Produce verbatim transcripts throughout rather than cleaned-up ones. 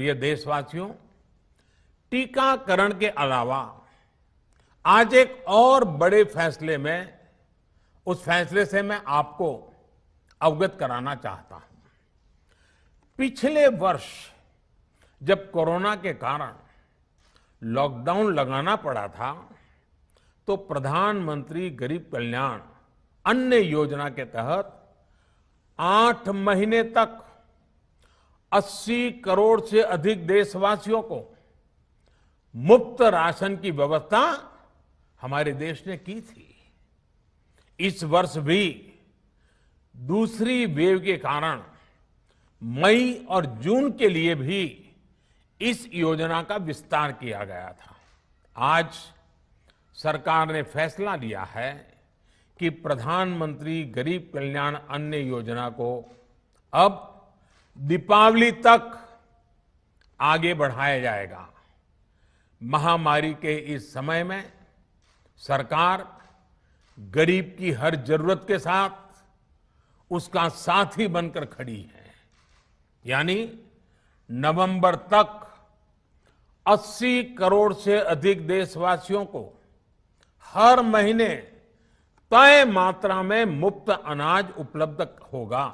प्रिय देशवासियों, टीकाकरण के अलावा आज एक और बड़े फैसले में, उस फैसले से मैं आपको अवगत कराना चाहता हूं। पिछले वर्ष जब कोरोना के कारण लॉकडाउन लगाना पड़ा था तो प्रधानमंत्री गरीब कल्याण अन्न योजना के तहत आठ महीने तक अस्सी करोड़ से अधिक देशवासियों को मुफ्त राशन की व्यवस्था हमारे देश ने की थी। इस वर्ष भी दूसरी वेव के कारण मई और जून के लिए भी इस योजना का विस्तार किया गया था। आज सरकार ने फैसला लिया है कि प्रधानमंत्री गरीब कल्याण अन्न योजना को अब दीपावली तक आगे बढ़ाया जाएगा। महामारी के इस समय में सरकार गरीब की हर जरूरत के साथ उसका साथी बनकर खड़ी है। यानी नवंबर तक अस्सी करोड़ से अधिक देशवासियों को हर महीने तय मात्रा में मुफ्त अनाज उपलब्ध होगा।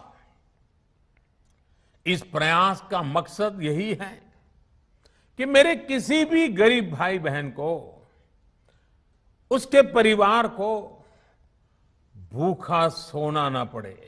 इस प्रयास का मकसद यही है कि मेरे किसी भी गरीब भाई बहन को, उसके परिवार को भूखा सोना ना पड़े।